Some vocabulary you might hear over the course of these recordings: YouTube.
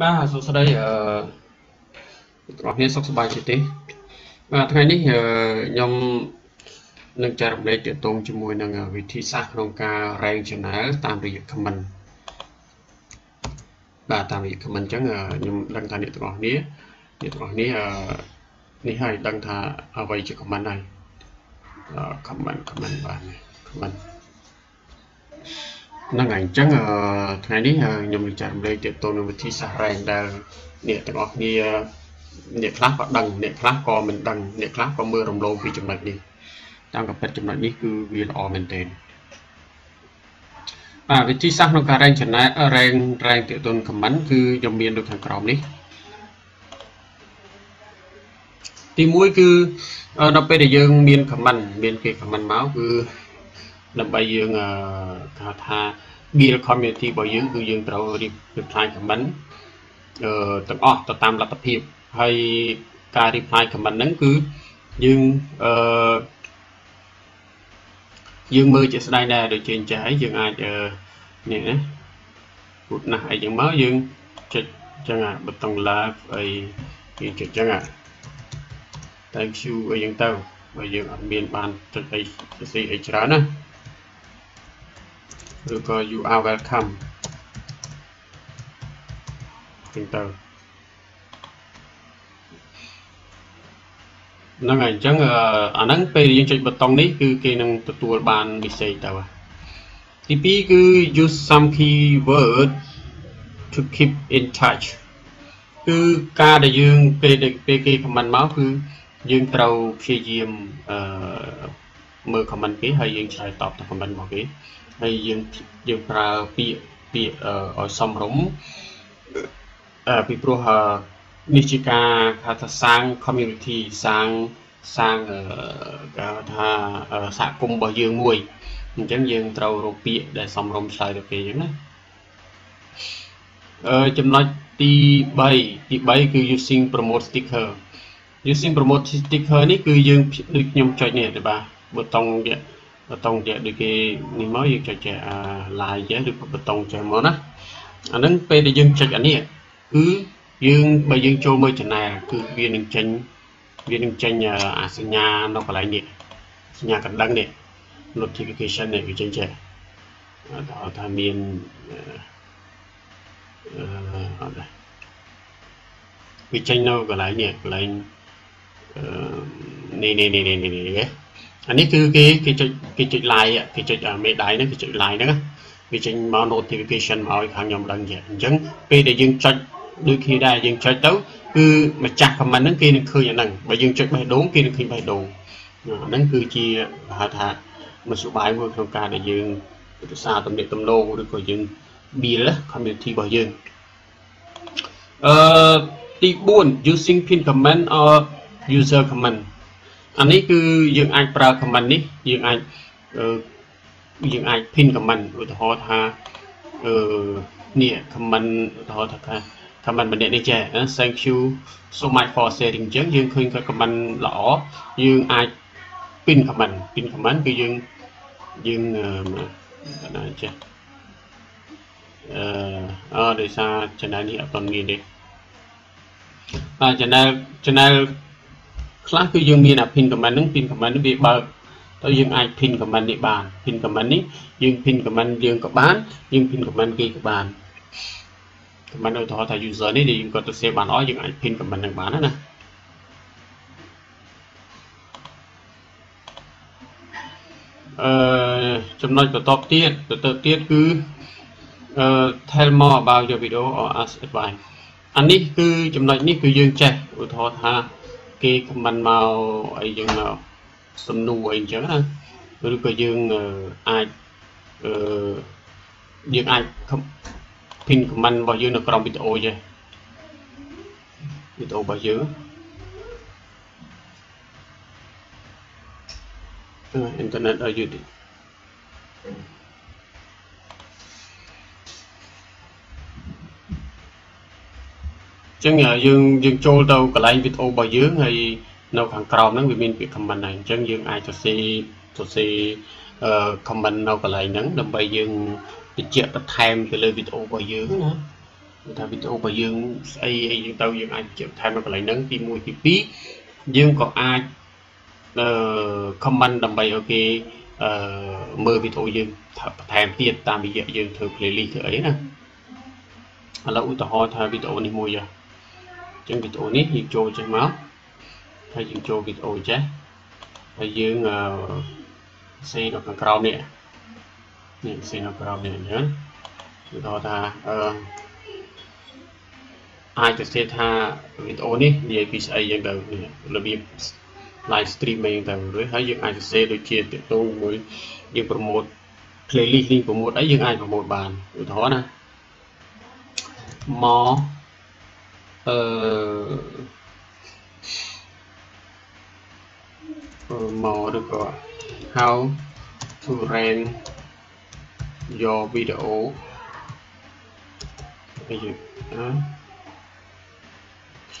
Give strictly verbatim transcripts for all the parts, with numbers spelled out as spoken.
Ba số sau đây ở phía sau bài chi tiết và thay đi nhom nâng trà đồng để tôn cho mùi nâng vị thi sát nông ca rèn cho nó tam việc comment và tam việc comment chẳng nhom đăng thay điện thoại ní điện thoại ní ní hay đăng thà ở vậy cho comment này comment comment và commentนั่งไงจังเอ่อทางนี้ยมจำเลยเติบโตในวิธีสารแดงเนี่ยแต่ก็มีเนี่ยคลาสก็ดังเนี่ยคลาสก็มันดังเนี่ยคลาสก็มือรำโลวีจังหวัดนี้ตามกับเป็นจังหวัดนี้คือวีลอเมนเทนป่าวิธีสร้างของการแรงชนะแรงแรงเติบโตคำมันคือยมเรียนโดยทางกรอบนี้ที่มุ้ยคือเราไปได้ยังเรียนคำมันเรียนเกี่ยวกับมันเมาคือดับใบยังคาถาบีละครเมธีบอยยังคือยังเราดิบดิบทายคำบันตั้งอ้อต่อตามหลักตะเพียบให้การดิบทายคำบันนั้นคือยังยังมือจะแสดงได้โดยเช่นใจยังอาจจะเนี่ยนะพูดนะไอ้ยังเมายังจะจะงานบัตรต้องลาไอ้ยังจะจะงานแต่คิวไอ้ยังเต้าไอ้ยังเบียนบานจะไอ้จะซีไอ้ชรานะแล้วก็ you are welcome ถึงเตอร์นั่นไงจังอันนั้นไปยังจุดประตองนี้คือเกณฑ์ตัวบานดิเซตว่าที่พี่คือ use some keyword to keep in touch คือการได้ยืงไปเด็กไปเกี่ยวกับมันมาคือยืงเราพยายามเมื่อคำมันเกี่ยวให้ยืงใช้ตอบแต่คำมันบอกเกี่ยวให้ยืมยืมปลาปีปีเอ่อสมรมเอ่อปีโปรฮะนิจิกาคาถาสร้างคอมมิวนิตี้สร้างสร้างเอ่อคาถาเอ่อสักกลุ่มบ่ยืมมวยมันจังยืมเตาโรปีได้สมรมใส่ตะเกียงนะเอ่อจำนวนตีใบตีใบคือ using promote sticker using promote sticker นี่คือยืมดึกยมใจเนี่ยเดี๋ยวบ่าบทตรงเนี่ยประตองจะดูกี่นี่มั้ยยังจะจะลายจะดูประตองจะมั้ยนะอันนั้นไปได้ยังจะอันนี้คือยังไปยังโจมจะไหนคือเวียนหนึ่งเชนเวียนหนึ่งเชนอาสัญญาโนกอะไรเนี่ยสัญญากันดังเนี่ย notification เนี่ยอยู่เฉยๆต่อทางเวียนอะไรวิจัยโนกอะไรเนี่ยอะไรนี่นี่นี่นี่นี่เนี่ยอันนี้คือกี่กี่จุดกี่จุดไลน์อ่ะกี่จุดอ่าไม่ได้นะกี่จุดไลน์นะกี่จุดมา notification มาอีกครั้งยอมดังอย่างนั้นไปได้ยังจัดด้วยที่ได้ยังจัดเต้าคือมาจัดคำมันนั่นคือคืออย่างนั้นไปยังจัดไปโดนคือคือไปโดนนั่นคือจีหาทางมันสบายมือโครงการได้ยังตัวซาตำเด็ดตำโลหรือก็ยังบีละคำเด็ดที่บ่ยังเอ่อที่บุญ using pin comment or user commentอันนี้คือยังไอปลาคำมันนี่ยังไอเอ่อยังไอพินคำมันอุทธรธาเอ่อเนี่ยคำมันอุทธรธาคำมันประเด็นในใจนะ thank you so much for sharing เจ้ายังเคยกับคำมันหล่อยังไอพินคำมันพินคำมันคือยังยังเอ่ออะไรเจ้าเอ่อเออเดี๋ยวซาจะได้นี่ตอนนี้ดิอ่าจะได้จะได้คลาสคือยังมีนะพินกับมันนั่งพินกับมันนั่งบีบเรายังไอพินกับมันในบ้านพินกับมันนี้ยังพินกับมันยังกับบ้านยังพินกับมันกี่กับบ้านกับมันโดยทอทายูเซอร์นี่ดีก็ตัวเซบานอ้อยยังไอพินกับมันในบ้านนั่นนะเอ่อจำนวนตัวท็อปเทียร์ตัวเติร์ดเทียร์คือเอ่อ tell more about your video or ask advice อันนี้คือจำนวนนี้คือยังแจกโดยทอทาเกี่ยกับมันมาไอ้ยังมาสมนูไอ้เจ้านะหรือก็ยังไอเอ่อยังไอพินกับมันบ่ยังนักร้องวิดีโอใช่วิดีโอบ่ยังอินเทอร์เน็ตเอาอยู่ดิจังอย่างยังยังโจลเตากระไรวิดโอบ่อยเยอะไงแนวขังกราวนั้นวิมินปิดคำมันไหนจังยังไอจะซีจะซีคำมันแนวกระไรนั้นดับไปยังติดเจาะตัดแทมไปเลยวิดโอบ่อยเยอะนะ ถ้าวิดีโอของយើងស្អីអីយើងទៅយើងអាចជិះថែមមកកន្លែងហ្នឹងទីหนึ่งទីสองយើងក៏អាចអឺ comment ដើម្បីឲ្យគេអឺមើលវីដេអូយើងបន្ថែមទៀតតាមរយៈយើងធ្វើ playlist ធ្វើអីណាឥឡូវឧទាហរណ៍ថាវីដេអូនេះមួយអញ្ចឹងវីដេអូនេះយើងចូលចេះមកហើយយើងចូលវីដេអូចេះហើយយើងអឺសេដល់ខាងក្រោមនេះនេះសេដល់ក្រោមនេះអញ្ចឹងឧទាហរណ៍ថាអឺអាចទៅសេថាវីដេអូនេះនិយាយពីស្អីយ៉ាងទៅរបៀប live stream អីយ៉ាងទៅរួចហើយយើងអាចទៅសេដូចជាតកតងមួយយើងប្រម៉ូត playlist នេះប្រម៉ូតអីយើងអាចប្រម៉ូតបានឧទាហរណ៍ណាមកអឺមកឬក៏ how to rank your video អីយឺណា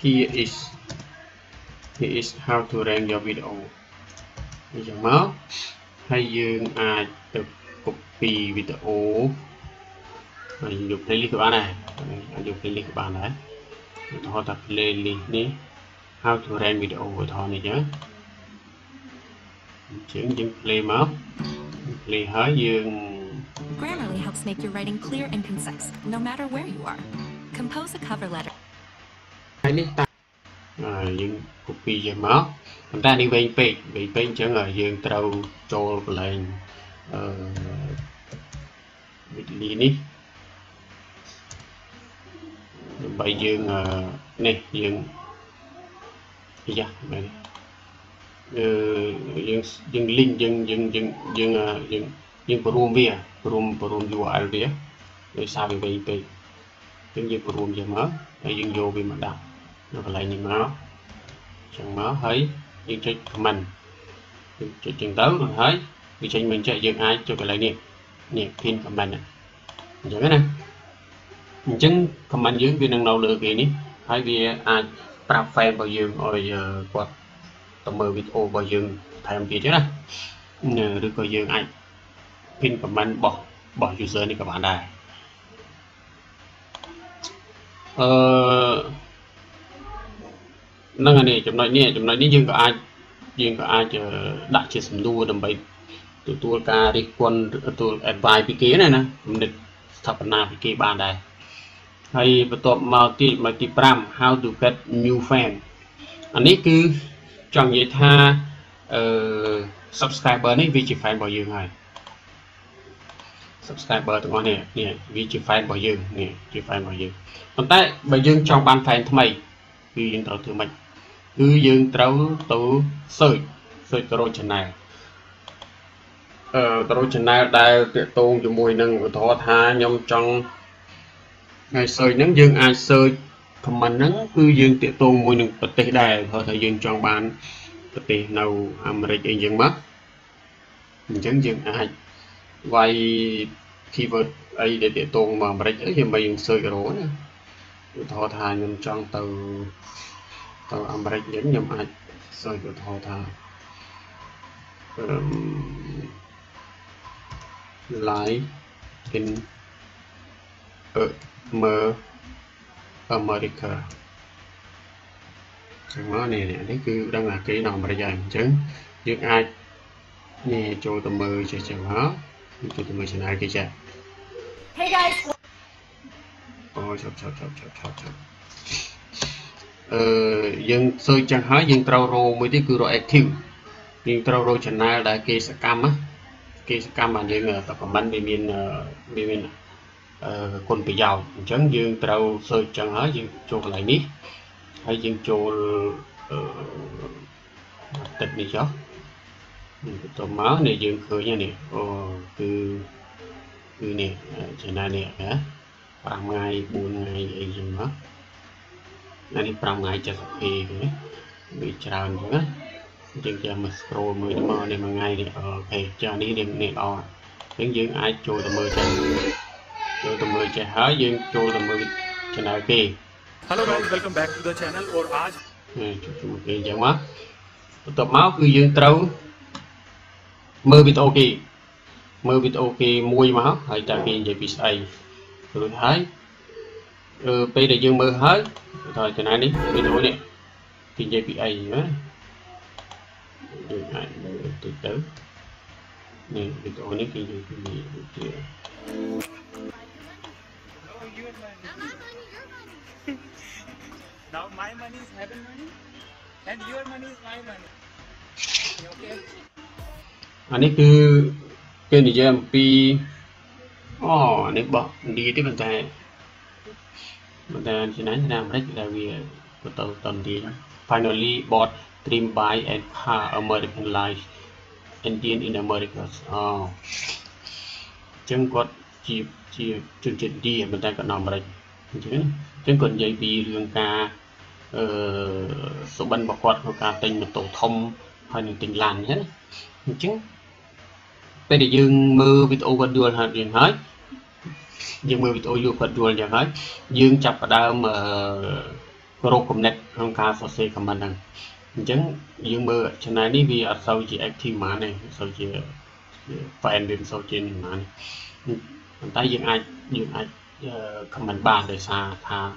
Here is here is how to rank your video យ៉ាងមកហើយយើងអាចទៅ copy វីដេអូហើយយក playlist បានដែរយក playlist បានដែរឧទាហរណ៍ថា playlist នេះ how to rank video ឧទាហរណ៍នេះចឹងយើងយើង play មក play ហើយយើង Grammarly helps make your writing clear and concise no matter where you are. Compose a cover letterให้นี่ตาอ่ายังคุปปี้ยังมั้งทำได้ในเวงเป็ดเวงเป็ดจังเลยยังเตาโจลไปเลยเอ่อวิธีนี้ใบยังเอ่อนี่ยังยักไปเอ่อยังยังลิงยังยังยังยังอ่ะยังยังปรุงเบียปรุงปรุงอยู่อะไรเบียโดยสาวเวงเป็ดยังยังปรุงยังมั้งให้ยังโยวิมาดับแล้วก็ไล่ยังม้าจังม้าเฮ้ยยังจะมันจะจังเต้าเฮ้ยวิจัยมันจะยังไงจะก็ไล่เนี่ยเนี่ยพินกับมันนะอย่างนั้นนะจังกับมันยังเป็นนั่งเราเลือกเองนี่ให้วิอาปรับไฟบางอย่างเอากดต่อมือวิดีโอบางอย่างทำดีใช่ไหมเนี่ยหรือบางอย่างไอพินกับมันบอกบอกยูเซอร์นี่กับมันได้เออนั่นอันนี้จำนวนนี้จำนวนนี้ยังก็อาจยังก็อาจจะดักเชื่อสมดุลดำไปตัวตัวการรีควอนตัวแอดไวน์พิเกะเนี่ยนะมันเด็ดทับปนาพิเกะบ้านได้ให้ประตบมัลติมัลติพรัม how to get new fan อันนี้คือจังยิ่งถ้าเอ่อ subscriber นี่วิจิแฟนบ่อยยังไง subscriber ตรงนี้เนี่ยวิจิแฟนบ่อยยังเนี่ยวิจิแฟนบ่อยยังcòn tại bởi dương trong bàn phản thầm mày cứ dương tao thử mạch cứ dương tao tao sợi sợi tao chân này ờ tao chân này đai tiện tôn cho mùi nâng của thó thá nhông trong ngày sợi nắng dương ai sợi thầm mình nắng cứ dương tiện tôn mùi nâng bật tế đài thôi thời dương trong bàn bật tế nào hàm rạch yên dương mất mình chẳng dương ai vài keyword ấy để tiện tôn mà rạch ấy thì mày dương sợi cái đóอุทอทานยมจังเตอเตออเมริกยันยมอัดซอยอุทอทานไลฟ์อินเออเมอร์อเมริกาจังว่าเนี่ยเนี่ยนี่คือดังหลักที่นำประยันจังยึดไอเนี่ยโจตเมอร์จะจังว่าโจตเมอร์ชนะกี่จังชอบชอบชอบชอบชอบชอบเอ่อยังเซอร์จังหายังเตาโรมือที่คือโรแอคทีฟยังเตาโรชนะได้เกษกรรมอ่ะเกษกรรมมันยังแต่ประมาณไม่มีไม่มีเอ่อคนไปยาวจังยังเตาเซอร์จังหายังโจอะไรนี้ให้ยังโจเอ่อติดนี่จ๊ะตัวม้าเนี่ยยังเคยเนี่ยโอ้คือคือเนี่ยชนะเนี่ยนะปรามไงบุญไงไอ้ยังวะนั่นนี่ปรามไงจะสักทีไหมมีจานอยู่นะจึงจะมาสโตรมือมาเนี่ยมาไงเนี่ยโอเคจานนี้เนี่ยเนี่ยอ่อนถึงยังไอ้โจตมือจะโจตมือจะหายังโจตมือจะไหนไป Hello guys welcome back to the channel or आज เนี่ยจุดจุดเกี่ยงจังวะตัวม้าคือยังเตามือวิดโอเคมือวิดโอเคมวยม้าหายจากเกี่ยงจะพิเศษหรือให้ rồi bây giờ dương mơ hết rồi cho này đi cái đuôi này thì dây bị ai nữa từ từ này cái đuôi này cái gì cái gì Now my money is heaven money and your money is my money. Okay. อันนี้คือเกณฑ์นิยามปีอ๋ออันนี้บอกดีที่มันแต่มันแต่ฉะนั้นนามเล็กดาวีก็ตัวตอนดี Finally bought dream buy and car American life Indian in America อ๋อจังกดจีบจีบจุดจุดดีมันแต่ก็นามเล็กใช่ไหมจังกดใหญ่ปีเรื่องการสุบันประกอบของการติงมันโตทมภายในติงลานใช่ไหมจริงไปเดี๋ยวยืมมือวิดีโอวัดดวลหาเรียนหายยืมมือวิดีโออยู่วัดดวลอย่างหายยืมจับประเดิมโรคกำเนิดของการสอดเสียกับมันนั่นจริงยืมมือฉะนั้นนี่วีอัดโซจิแอคทีฟมาเนี่ยโซจิแฟนเป็นโซจินี่มามันได้ยืมไอยืมไอคำมันบ้านโดยสารทาง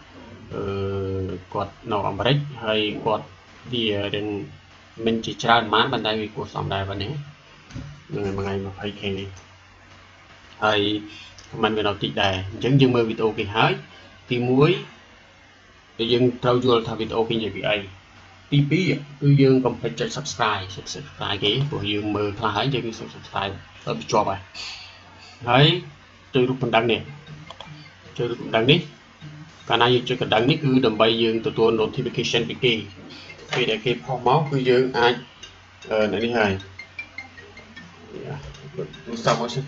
กดนออมริกให้กดเดียร์เป็นมันจะชราหมาบันไดวิกฤตสองได้วันนี้เมื่อไงมาให้แค่นี้ให้มันเป็นเอาติดได้ยังยังมือวิดีโอกี่หายตีมุ้ยยังเท่าจวนทำวิดีโอกี่ใหญ่ปีไอตีปีคือยังกำลังจะ subscribe subscribe กี่พอยังมือคลายยังมี subscribe แล้วไปจบไปให้เจอรูปคนดังเนี่ยเจอรูปคนดังนี้การนายเจอคนดังนี่คือดำไปยังตัวตัว notification ไปกี่คือเด็กพอม้าคือยืมไอเออไหนนี่ไงดูสามวันสิ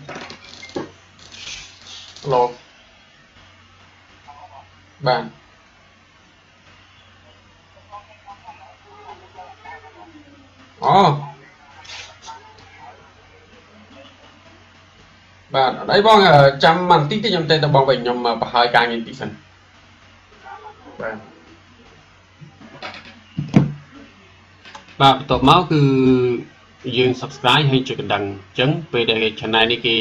โลบ้านอ๋อบ้านได้บ้างเหรอจำมันติ๊กที่ยำเตะตะบองไปยำมาพายการเงินติ๊กสันบ้านบ่าต่อมาคือยืน subscribe ให้จุดกระดังจังไปได้ชนะนี่คือ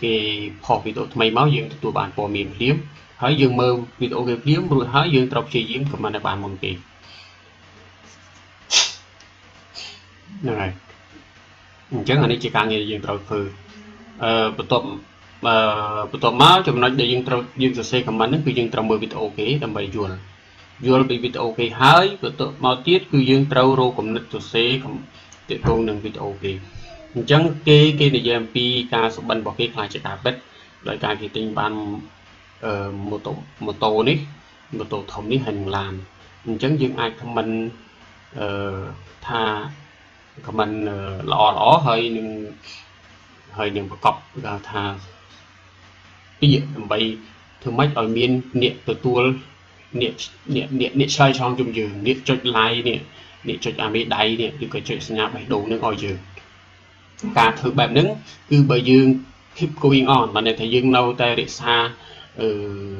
คือพอวิดีโอทำไมเมายืนตัวบ้านพอมีเลี้ยมหายยืนเมื่อวิดีโอเก็บเลี้ยมรู้หายยืนตรอกเฉียมกับมันในบ้านมังคีนั่นไงจังอันนี้จะการยืนตรอกคือเอ่อประตบเอ่อประตบเมาจำนวนยืนตรอกยืนจะเซกับมันนั่นคือยืนตรอกเมื่อวิดีโอเก็บทำไมจวนยูร์บีวิดีโอเกย์หายประตูมาที่คือยืนเท้าโรคำนึกตัวเซกับติดตัวหนึ่งวิดีโอเกย์จังเกย์เกย์ในยามปีการสบันบอกเกย์คลายจากการเป็ดโดยการที่ติงบานเอ่อโมโตโมโตนี่โมโตทอมนี่หันลานจังยืนไอคำมันเอ่อท่าคำมันเอ่อหล่อหล่อให้หนึ่งให้หนึ่งประกอบการท่าที่ยืนไปถึงไม่เอาเมียนเนี่ยตัวตัวเนี่ยเนี่ยเนี่ยเนี่ยใช้ช่องจุ่มยืนเนี่ยจุดไลน์เนี่ยเนี่ยจุดอเมริกาเนี่ยคือการจุดสัญญาไปดูนึกออยยืนการถือแบบนึงคือใบยืนคลิป going on มันในทางยืนเราแต่เด็กซาเอ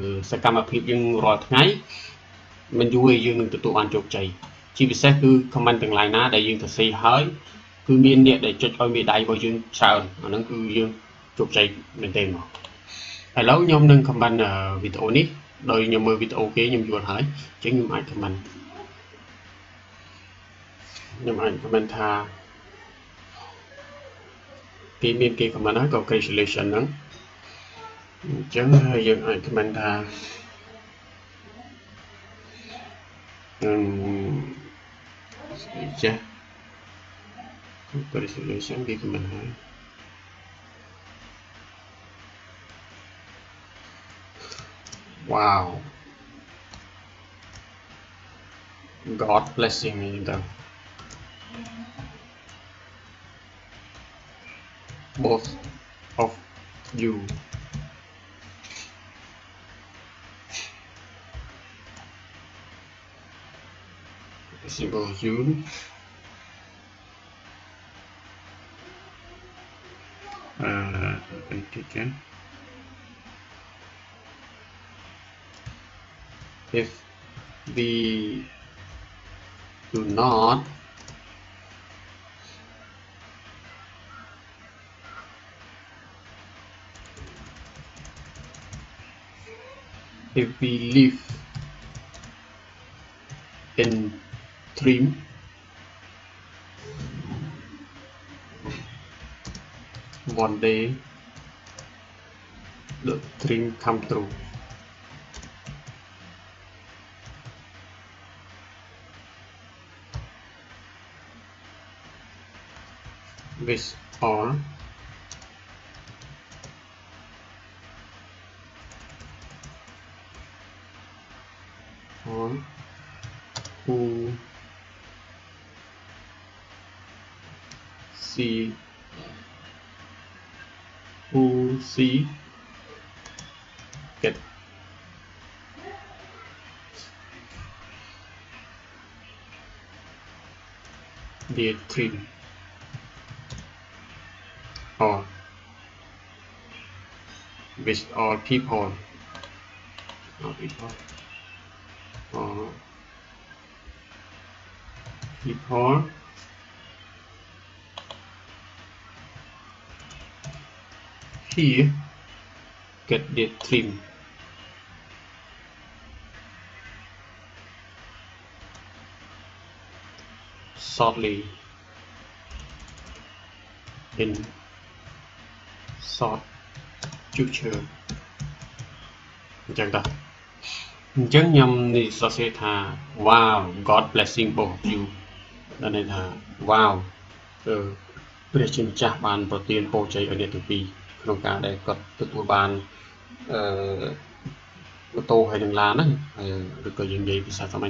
อสกรรมภีร์ยืนรอทั้งไงมันอยู่ในยืนหนึ่งตัวตัวอันโจกใจชีวิตแท้คือคำมันต่างหลายนะแต่ยืนตัวซีเฮ้ยคือมีเนี่ยแต่จุดอเมริกาใบยืนชาวนั่นคือยืนโจกใจเป็นเต็มหมดแล้วยอมนึงคำมันวิดีโอนี้โดยยมมือวิดีโอเกย์ยมยวนหายจังยมไอคำมันยมไอคำมันท่าเกย์มีเกย์คำมันนะก็เกย์สิเลชันนั้นจังยมไอคำมันท่าอืมจ้ะเกย์สิเลชันเกย์คำมันนะWow, God blessing me though. Both of you. Single you. Uh, again.If we do not a belief in dream one day the dream come true. Wish all all who see who see get their dream all wish all people all people all people here get their dream shortly in short future จังดะจังยำนี่ซะเสถา wow God blessing both you นั่นเองฮะ wow เออព្រះជាម្ចាស់បានប្រទានពរជ័យឲ្យអ្នកទាំងពីរក្នុងការដែលគាត់ទទួលបានអឺម៉ូតូហើយនឹងឡានណា ពាក្យចូលរួមត្រីអរឬពាក្យសរសើរ if we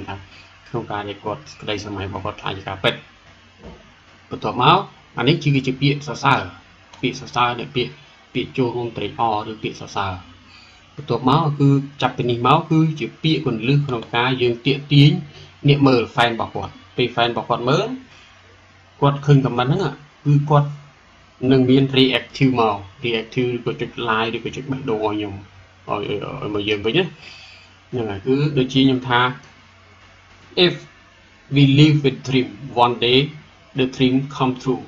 live with dream one day the dream come true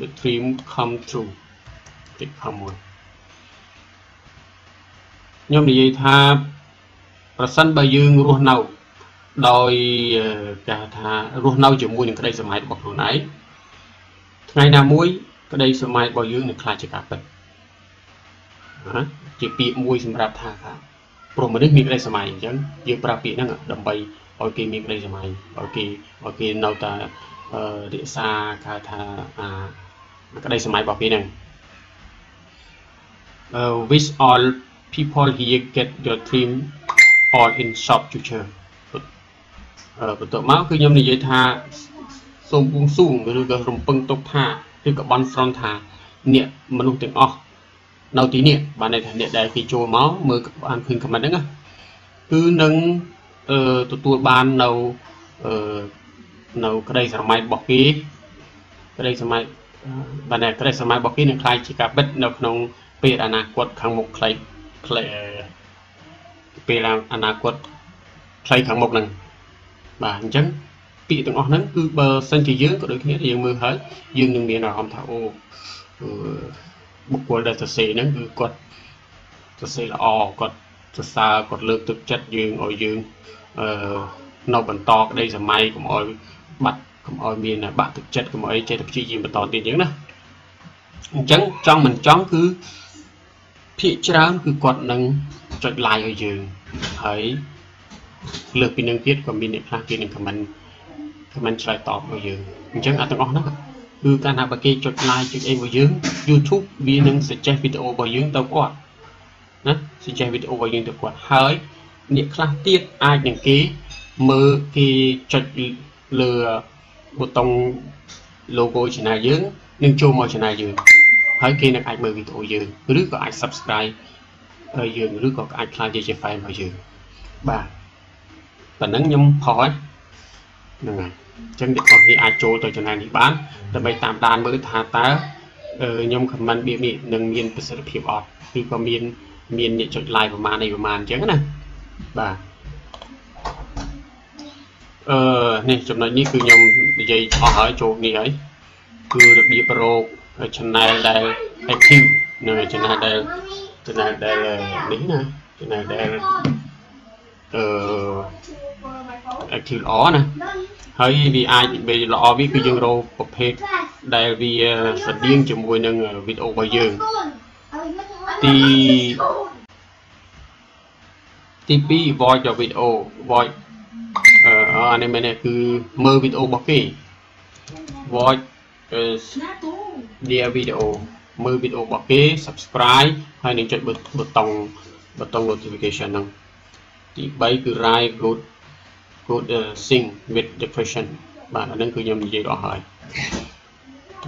the dream come true ខ្ញុំនិយាយថាប្រសិនបើយើងរស់នៅដោយ Uh, wish all people here get your dream all in short future. បន្តមកគឺខ្ញុំនិយាយថាសូមគួងសួងឬក៏រំពឹងទុកថាឬក៏បន់ស្រន់ថាអ្នកមនុស្សទាំងអស់នៅទីនេះបានន័យថាអ្នកដែលគេចូលមកមើលក៏បានឃើញខមមិនហ្នឹងគឺនឹងទទួលបាននៅនៅក្តីស្រមៃរបស់គេក្តីស្រមៃបានតែក្តីស្រមៃរបស់គេនឹងខ្លាចជាការពិតនៅក្នុង ពេលអនាគតខាងមុខខ្លីៗពេលអនាគតខ្លីខាងមុខហ្នឹងបាទអញ្ចឹងពាក្យទាំងអស់ហ្នឹងគឺបើសិនជាយើងក៏ដូចគ្នាយើងមើលហើយយើងនឹងមានអារម្មណ៍ថាអូបកគលដែលសរសេរហ្នឹងគឺគាត់សរសេរល្អគាត់សរសើរគាត់លើកទឹកចិត្តយើងឲ្យយើងអឺនៅបន្តក្តីសម័យកុំឲ្យបាត់កុំឲ្យមានបាត់ទឹកចិត្តកុំឲ្យចេះតែព្យាយាមបន្តទៀតអញ្ចឹងណាអញ្ចឹងចង់មិនចង់គឺ ភាគច្រើនគឺគាត់នឹងចុចlikeឲ្យយើងហើយលើសពីនឹងទៀតក៏មានអ្នកខ្លះគេនឹងខមមិនខមមិនឆ្លើយតបមកយើងអញ្ចឹងអាទាំងអស់ហ្នឹងគឺកាលណាបើគេចុចlikeចុចអីមកយើង YouTube វានឹង suggest video របស់យើងទៅគាត់ណា suggest video របស់យើងទៅគាត់ហើយអ្នកខ្លះទៀតអាចនឹងគេមើលគេចុចលើប៊ូតុង logo channel យើងនឹងចូលមក channel យើងហើយគេនឹងអាចមើល video យើងឬក៏អាច subscribe យើងឬក៏អាចខ្លាចជា channel ដែល channel ដែលនេះណា channel ដែល ถือล้อนะเฮ้ยวีไอไปล้อวิคือยังเราประเภทได้วีสดิ้งจมูกหนึ่งวิโอไปยังตีทีพีวอยจากวิดีโอวอยอันนี้มันเนี่ยคือมือวิดีโอบอกกี้วอยเดียวิดีโอมือวิดีโอบอกกี้ subscribe ให้หนึ่งจุดบตองบตอง notification นั่งที่ใบคือไร good good sing with depression บ้านนั่นคือยังมีใจร้อนหาย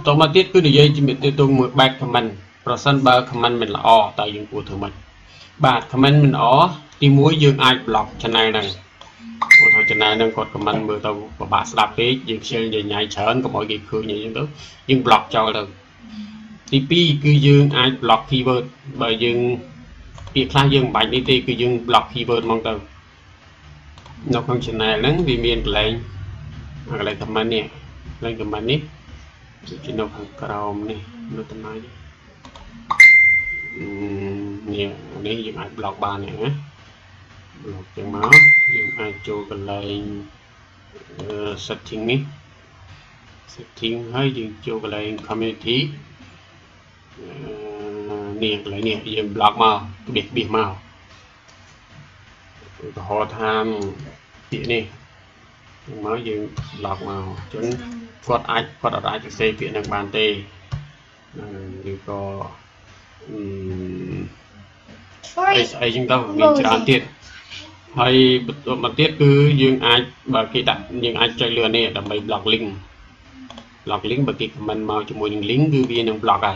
ต่อมาที่คือเดี๋ยวจะมีตัวตรงมือแบกคำมันเพราะสั้นเบอร์คำมันเป็นละอแต่ยังกูถือมันบาทคำมันเป็นอ๋อที่มวยยืนไอ้บล็อกชนะนั่นโอ้โหชนะนั่นกดคำมันมือตัวบาทสลับไปยืนเชียงยืนใหญ่เฉินก็หมดกี่คืนอย่างนี้ตัวยืนบล็อกเจ้าเลยทีพีคือยืนไอ้บล็อกคีย์เวิร์ดเบอร์ยืนปีคลายืนใบนี้ตีคือยืนบล็อกคีย์เวิร์ดมองตัวนกของชนะนั้นวิมีนอะไรอะไรคำมันเนี่ยอะไรคำมันนี้ที่นกของกระอมนี่นกทำไมเนี่ยนี่ยังไอ้บล็อกบานเนี่ยนะบล็อกจังหวะยังไอ้โจกันเลยเอ่อ setting นี่ setting ให้ยังโจกันเลย community เนี่ยอะไรเนี่ยยังบล็อกมาเบียดเบียดมาก็หอทามเดี๋ยวนี้มายังบล็อกมาจนกดไอ้กดอะไรจะเซฟเปลี่ยนทางบานเตยนี่ก็ไอ้ไอ้ยังต้องมีจานเตี้ยไอ้ตัวมาเตี้ยคือยังไอ้แบบกี่ตัดยังไอ้ใจเรือเนี่ยแต่ไม่บล็อกลิงก์บล็อกลิงก์แบบกี่มันมาจมูกยังลิงก์คือวีนบล็อกไอ้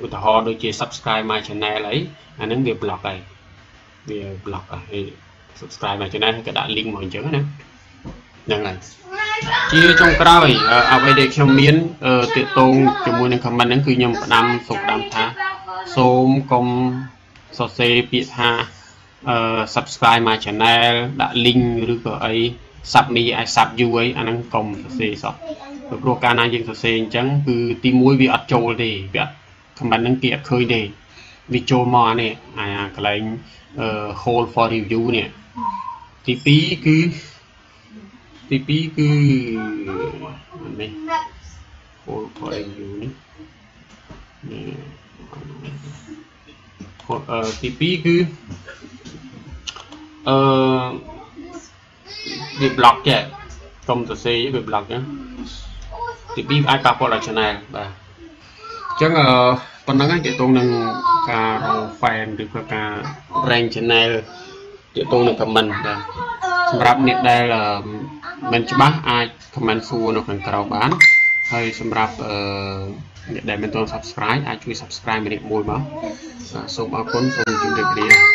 อุตหะโดยเฉพาะ subscribe มาช่องไหนอะไรอันนั้นเดี๋ยวบล็อกไอ้เดี๋ยวบล็อกไอ้ subscribe มาช่องไหนก็ได้ลิงก์มาเยอะนะยังไงที่จงกล้าไปเอาไปเด็กเชียงเมียนเตะตรงจมูกยังคำมันนั้นคือยังดำสุกดำท้าโซมกลมสอดเซปิฮาเอ่อ subscribe มา channel ด่าลิงหรือก็ไอซับมีไอซับยูไออันนั้นกลมสอดเซสอบตัวโปรแกรมนั้นยังสอดเซจังคือตีมวยวิอัดโจเลยวิอัดคำบันนั้นเกียร์เคยเลยวิโจมอเนี่ยอ่ากลายเอ่อ hold for review เนี่ยทีปีคือทีปีคืออันนี้ hold for review นี่ทีพีคือเอ่อวิบล็อกแกะตรงตัวเซย์วิบล็อกเนี่ยทีพีไอ้กาโปลักชแนลแบบจังเอ่อตอนนั้นก็เกี่ยวตรงหนึ่งการเอาแฟนหรือการแรงชแนลเกี่ยวตรงหนึ่งคำมันนะสำหรับเนี่ยได้ละมันจะบ้าไอ้คำมันฟูนของเราบ้านให้สำหรับเอ่อได้เป็นตัว subscribe อาจช่วย subscribe ไปเด็กมวยมั้งส่งมาคนส่งถึงเด็กเรียน